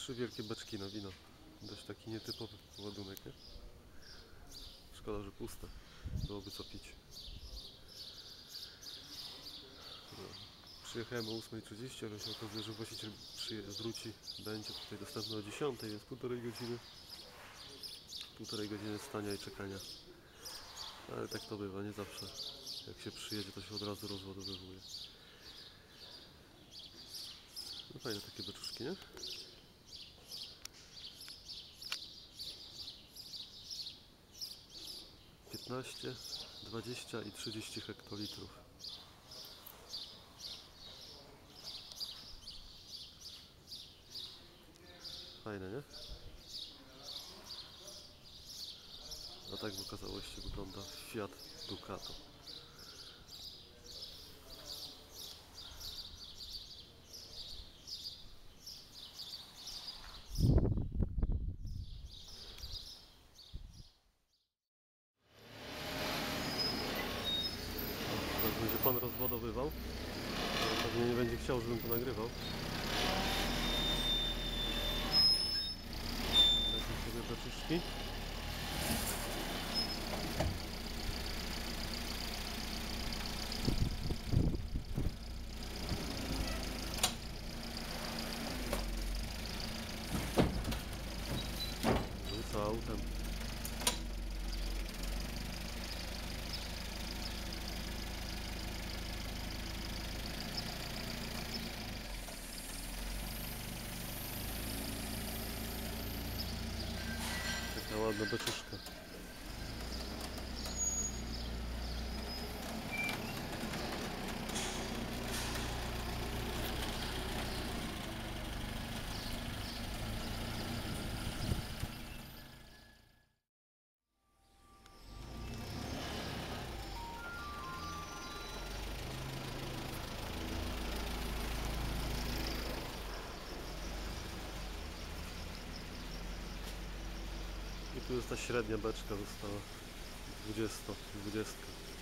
trzy wielkie beczki na wino. Dość taki nietypowy ładunek, nie? Szkoda, że puste. Byłoby co pić. No. Przyjechałem o 8:30, ale się okazuje, że właściciel wróci. Będzie tutaj dostępny o 10:00, więc półtorej godziny stania i czekania. Ale tak to bywa, nie zawsze. Jak się przyjedzie, to się od razu rozładowywuje. No fajne takie beczuszki, nie? . 15, 20 i 30 hektolitrów. Fajne, nie? A tak w okazałości wygląda Fiat Ducato. Będzie pan rozładowywał. Pewnie nie będzie chciał, żebym to nagrywał. Lecę sobie beczuszki. Rzuca autem. Taka ładna beczuszka. I tu jest ta średnia beczka została 20.